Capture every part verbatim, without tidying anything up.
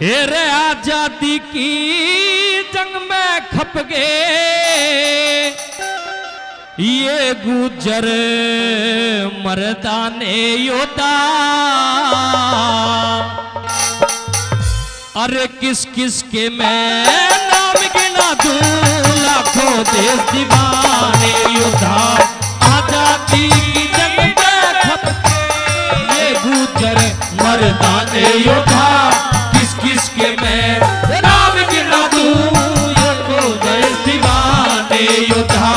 हेरे आजादी की जंग में खप गए ये गुर्जर मर्दाने योद्धा। अरे किस किस के मैं नाम गिना दूं, लाखों देश दीवाने योद्धा। आजादी की जंग में खप गए ये गुर्जर मर्दाने योद्धा। किसके मैं नाम गिना दूं, ये गुर्जर दीवाने योद्धा।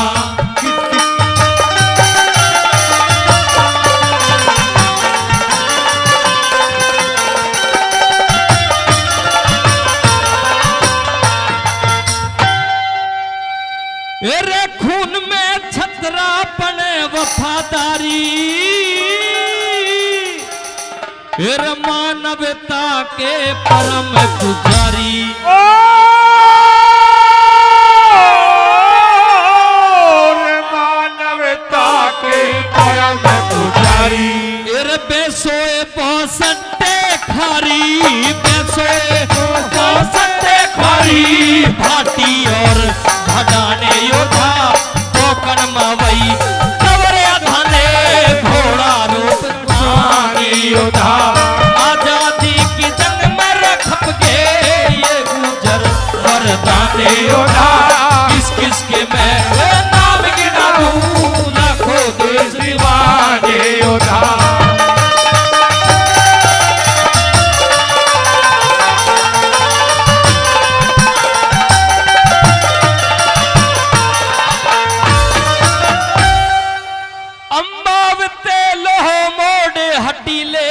अरे खून में छतरापन वफादारी, मानवता के परम पुजारी। मानवता के परम पुजारी। एर बेसोए बसते खारी, बेसोए बसते खारी। भाटी और भटाने योद्धा टोकन मवई कवरे धाने घोड़ा रूप धाने योद्धा। किस किस के मैं नाम गिना दूं, लाखों देश दीवाने योद्धा। अम्बावते लोहो मोड़े हटीले,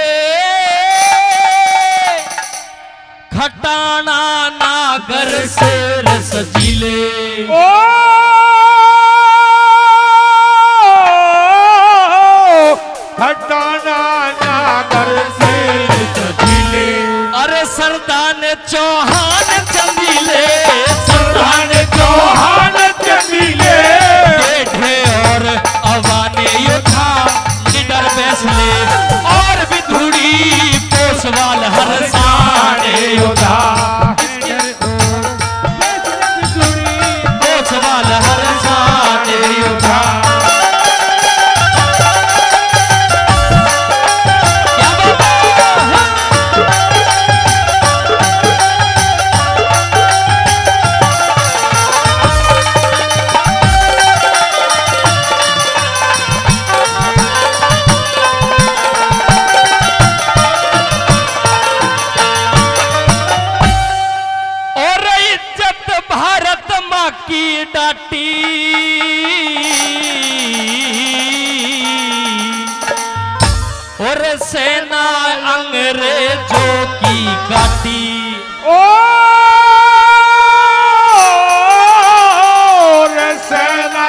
खटाना नागर से रस जिले। ओ खटाना नागर से रस जिले। अरे सरदान चौहान चमीले, सरदान चौहान चमीले। बैठे और अवाने योद्धा निडर बैसले, और भी धूड़ी पोसवाल हर साने योद्धा। की डाटी और सेना अंग्रेजों की काटी। ओ और सेना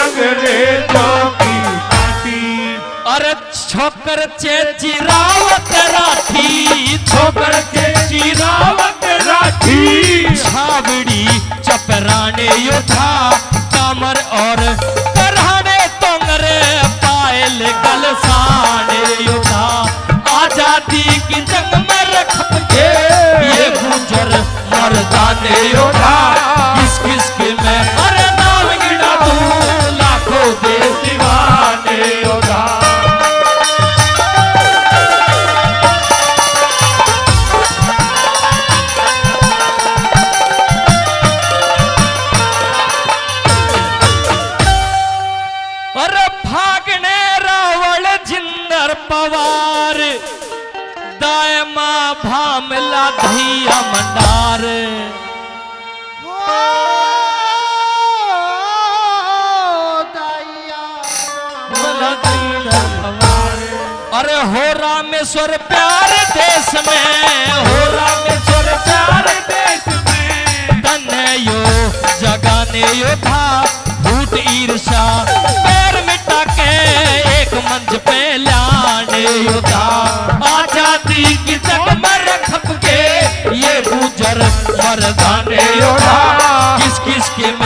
अंग्रेजों की काटी। अरे छोकर चेचिरावत राठी, छोकर चेचिरावत राठी। छाबड़ी चपराने योद्धा, कामर और करहाने तोंगरे पायल गलसाने योद्धा। आजादी की जंग में रख के ये गुर्जर मर्दाने योद्धा। किस किस के मैं अरे नाम गिना दूं, लाखों देश दीवाने योद्धा। पवार दायमा भामला धैया मंडार। अरे हो रामेश्वर प्यार देश में, हो रामेश्वर प्यार देश में। तन्ने यो जगाने योद्धा, भूत ईर्षा पैर मिटा के एक मंच पे लाने योद्धा। आजादी की जंग में खप के ये गुर्जर मर्दाने योद्धा। किस किस के